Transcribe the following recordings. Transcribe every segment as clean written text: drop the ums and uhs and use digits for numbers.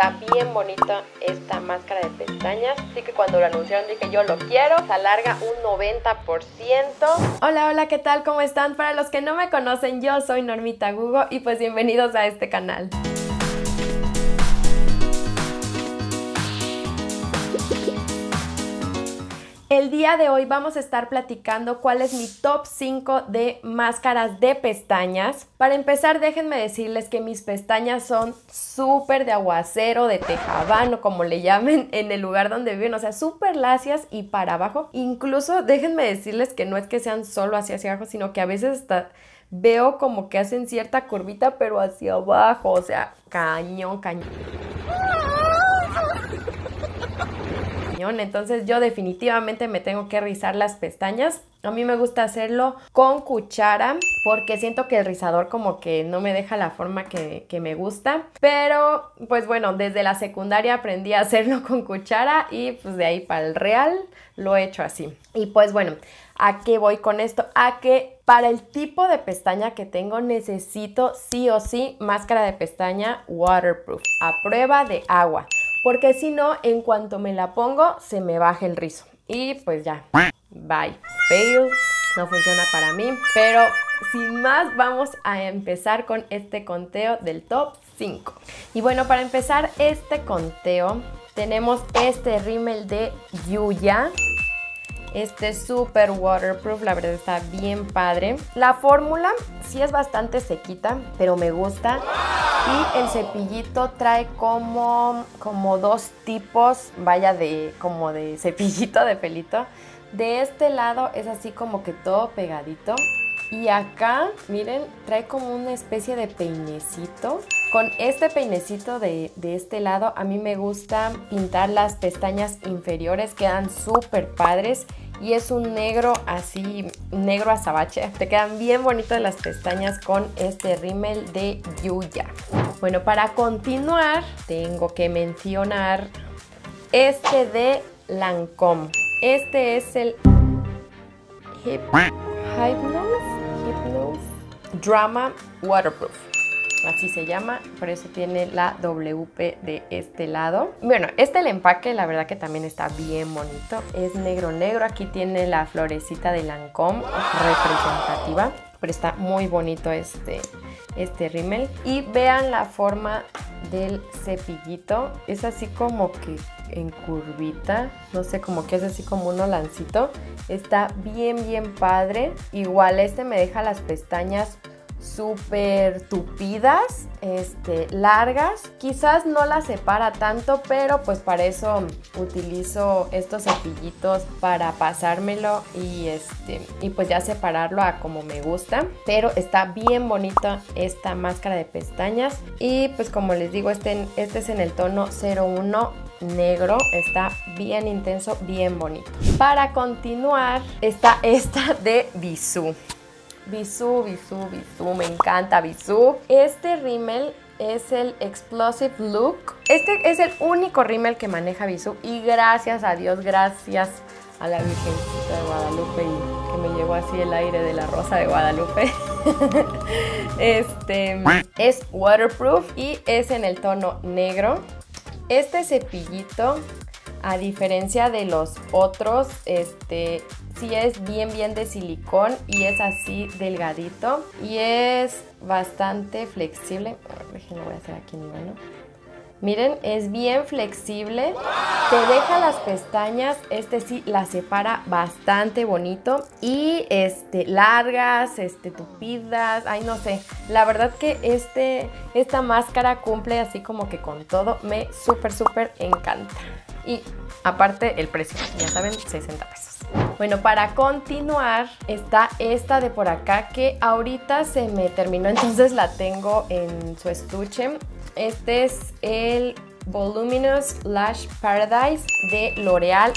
Está bien bonita esta máscara de pestañas. Así que cuando lo anunciaron dije yo lo quiero. Se alarga un 90%. Hola, hola, ¿qué tal? ¿Cómo están? Para los que no me conocen, yo soy Normita Gugo y pues bienvenidos a este canal. El día de hoy vamos a estar platicando cuál es mi top 5 de máscaras de pestañas. Para empezar, déjenme decirles que mis pestañas son súper de aguacero, de tejabán, como le llamen en el lugar donde viven, o sea, súper lacias y para abajo. Incluso déjenme decirles que no es que sean solo hacia abajo, sino que a veces hasta veo como que hacen cierta curvita, pero hacia abajo, o sea, cañón, cañón. Entonces yo definitivamente me tengo que rizar las pestañas. A mí me gusta hacerlo con cuchara porque siento que el rizador como que no me deja la forma que me gusta. Pero pues bueno, desde la secundaria aprendí a hacerlo con cuchara y pues de ahí para el real lo he hecho así. Y pues bueno, ¿a qué voy con esto? A que para el tipo de pestaña que tengo necesito sí o sí máscara de pestaña waterproof, a prueba de agua. Porque si no, en cuanto me la pongo, se me baja el rizo. Y pues ya, bye. Fail, no funciona para mí. Pero sin más, vamos a empezar con este conteo del top 5. Y bueno, para empezar este conteo, tenemos este rímel de Yuya. Este es súper waterproof, la verdad está bien padre. La fórmula sí es bastante sequita, pero me gusta. Y el cepillito trae como dos tipos, vaya, como de cepillito de pelito. De este lado es así como que todo pegadito. Y acá, miren, trae como una especie de peinecito. Con este peinecito de este lado, a mí me gusta pintar las pestañas inferiores, quedan súper padres. Y es un negro así, negro azabache. Te quedan bien bonitas las pestañas con este rímel de Yuya. Bueno, para continuar, tengo que mencionar este de Lancôme. Este es el Hipnose Drama Waterproof. Así se llama, por eso tiene la WP de este lado. Bueno, el empaque la verdad que también está bien bonito. Es negro negro, aquí tiene la florecita de Lancôme representativa. Pero está muy bonito este rímel. Y vean la forma del cepillito. Es así como que en curvita. No sé, como que es así como un olancito. Está bien, bien padre. Igual me deja las pestañas súper tupidas, largas. Quizás no las separa tanto, pero pues para eso utilizo estos cepillitos para pasármelo y pues ya separarlo a como me gusta. Pero está bien bonita esta máscara de pestañas. Y pues como les digo, este es en el tono 01 negro. Está bien intenso, bien bonito. Para continuar está esta de Bisú. Bisú, me encanta Bisú. Este rímel es el Explosive Look. Este es el único rímel que maneja Bisú y gracias a Dios, gracias a la Virgencita de Guadalupe y que me llevó así el aire de la Rosa de Guadalupe. Es waterproof y es en el tono negro. Este cepillito, a diferencia de los otros, sí es bien de silicón y es así delgadito y es bastante flexible. Déjenlo, voy a hacer aquí mi mano. Miren, es bien flexible, te deja las pestañas, sí las separa bastante bonito y largas, tupidas, ay no sé, la verdad que esta máscara cumple así como que con todo, me súper encanta. Y aparte el precio, ya saben, 60 pesos. Bueno, para continuar está esta de por acá que ahorita se me terminó, entonces la tengo en su estuche. Este es el Voluminous Lash Paradise de L'Oreal.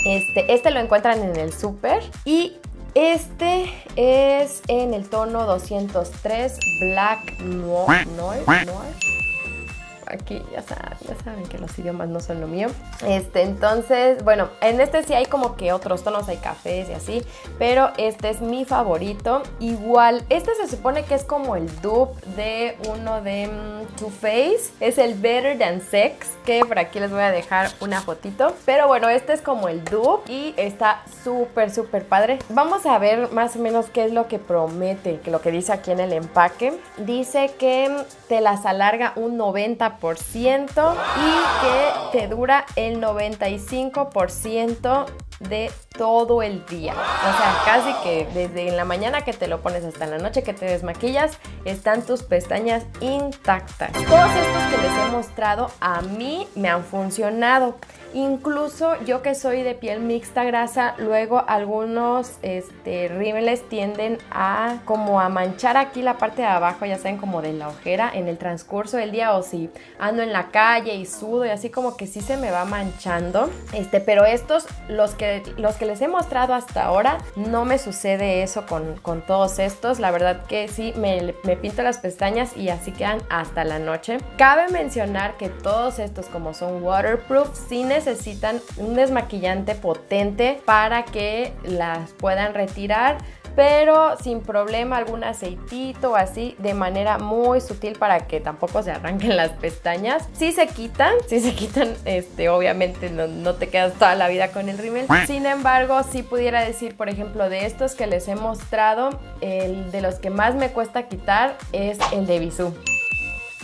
Lo encuentran en el súper. Y este es en el tono 203 Black Noir. aquí ya saben que los idiomas no son lo mío. Entonces, bueno, en este sí hay como que otros tonos, hay cafés y así, pero este es mi favorito. Igual, este se supone que es como el dupe de uno de Too Faced, es el Better Than Sex, que por aquí les voy a dejar una fotito. Pero bueno, este es como el dupe y está súper, súper padre. Vamos a ver más o menos qué es lo que promete, lo que dice aquí en el empaque. Dice que te las alarga un 90% y que te dura el 95% de todo el día. O sea, casi que desde en la mañana que te lo pones hasta en la noche que te desmaquillas, están tus pestañas intactas. Todos estos que les he mostrado a mí me han funcionado. Incluso yo que soy de piel mixta grasa, luego algunos rímeles tienden a como a manchar aquí la parte de abajo, ya saben, como de la ojera en el transcurso del día, o si ando en la calle y sudo y así, como que sí se me va manchando. Pero estos, los que les he mostrado hasta ahora, no me sucede eso con todos estos. La verdad que sí, me pinto las pestañas y así quedan hasta la noche. Cabe mencionar que todos estos, como son waterproof, sí necesitan un desmaquillante potente para que las puedan retirar, pero sin problema algún aceitito o así, de manera muy sutil para que tampoco se arranquen las pestañas. Sí se quitan, obviamente no te quedas toda la vida con el rímel. Sin embargo, sí pudiera decir, por ejemplo, de estos que les he mostrado, el de los que más me cuesta quitar es el de Bisú.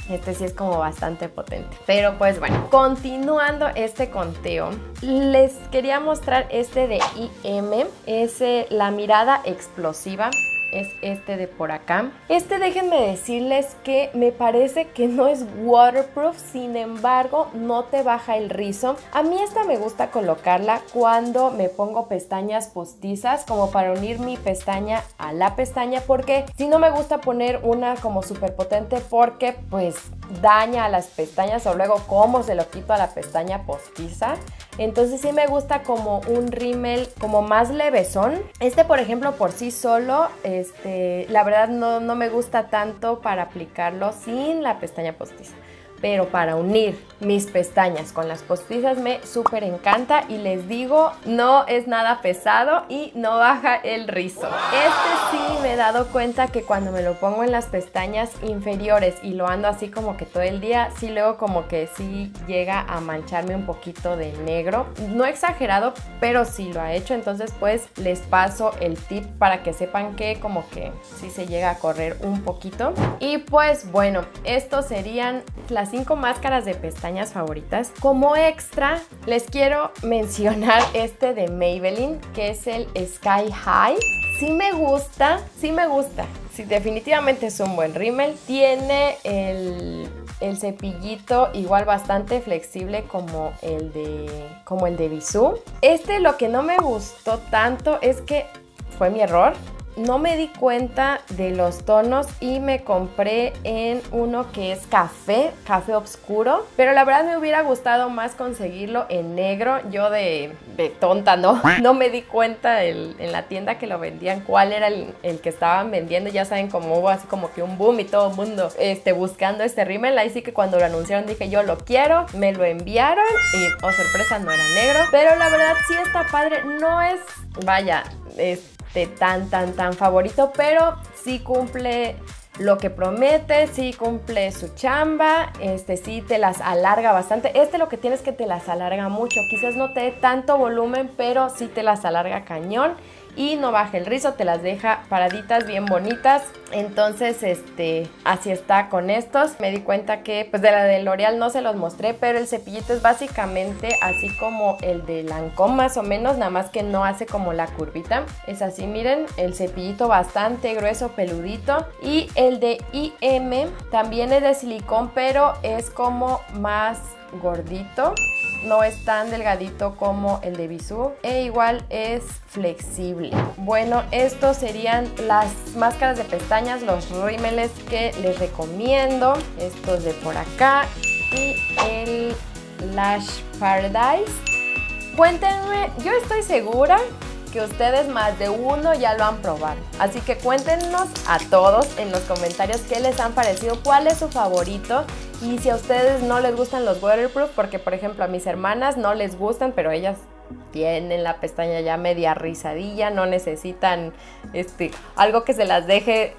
Este sí es como bastante potente. Pero pues bueno, continuando este conteo, les quería mostrar este de IM, es la mirada explosiva. Es este de por acá. Déjenme decirles que me parece que no es waterproof, sin embargo no te baja el rizo. A mí esta me gusta colocarla cuando me pongo pestañas postizas, como para unir mi pestaña a la pestaña, porque si no me gusta poner una como súper potente, porque pues daña a las pestañas, o luego cómo se lo quito a la pestaña postiza. Entonces sí me gusta como un rímel como más levesón. Por ejemplo, por sí solo, la verdad no me gusta tanto para aplicarlo sin la pestaña postiza. Pero para unir mis pestañas con las postizas me súper encanta, y les digo, no es nada pesado y no baja el rizo. Sí me he dado cuenta que cuando me lo pongo en las pestañas inferiores y lo ando así como que todo el día, sí luego como que sí llega a mancharme un poquito de negro. No exagerado, pero sí lo ha hecho. Entonces pues les paso el tip para que sepan que como que sí se llega a correr un poquito. Y pues bueno, estos serían las 5 máscaras de pestañas favoritas. Como extra, les quiero mencionar este de Maybelline, que es el Sky High. Sí me gusta. Sí, definitivamente es un buen rímel. Tiene el cepillito igual bastante flexible como el de Bisú. Lo que no me gustó tanto es que fue mi error. No me di cuenta de los tonos y me compré en uno que es café oscuro, pero la verdad me hubiera gustado más conseguirlo en negro. Yo de tonta no me di cuenta en la tienda que lo vendían cuál era el que estaban vendiendo. Ya saben, como hubo así como que un boom y todo el mundo buscando este rímel. Ahí sí que cuando lo anunciaron dije, yo lo quiero. Me lo enviaron y, oh sorpresa, no era negro. Pero la verdad sí está padre. No es, vaya, tan favorito, pero sí cumple lo que promete, sí cumple su chamba. Sí te las alarga bastante. Lo que tienes es que te las alarga mucho. Quizás no te dé tanto volumen, pero sí te las alarga cañón. Y no baja el rizo, te las deja paraditas bien bonitas. Entonces, así está con estos. Me di cuenta que, pues, de la de L'Oreal no se los mostré, pero el cepillito es básicamente así como el de Lancôme, más o menos, nada más que no hace como la curvita. Es así, miren, el cepillito bastante grueso, peludito. Y el de IM también es de silicón, pero es como más gordito. No es tan delgadito como el de Bisú, e igual es flexible. Bueno, estos serían las máscaras de pestañas, los rímeles que les recomiendo. Estos de por acá y el Lash Paradise. Cuéntenme, yo estoy segura que ustedes más de uno ya lo han probado. Así que cuéntenos a todos en los comentarios qué les han parecido, cuál es su favorito. Y si a ustedes no les gustan los waterproof, porque por ejemplo a mis hermanas no les gustan, pero ellas tienen la pestaña ya media rizadilla, no necesitan algo que se las deje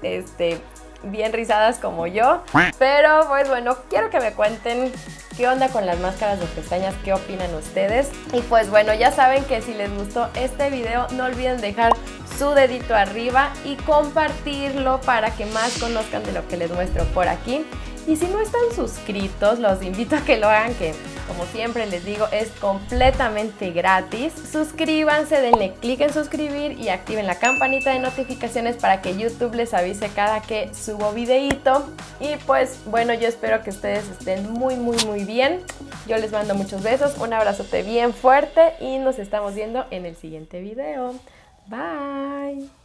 bien rizadas como yo. Pero pues bueno, quiero que me cuenten qué onda con las máscaras de pestañas, qué opinan ustedes. Y pues bueno, ya saben que si les gustó este video, no olviden dejar su dedito arriba y compartirlo para que más conozcan de lo que les muestro por aquí. Y si no están suscritos, los invito a que lo hagan, que como siempre les digo, es completamente gratis. Suscríbanse, denle clic en suscribir y activen la campanita de notificaciones para que YouTube les avise cada que subo videíto. Y pues bueno, yo espero que ustedes estén muy bien. Yo les mando muchos besos, un abrazote bien fuerte y nos estamos viendo en el siguiente video. Bye.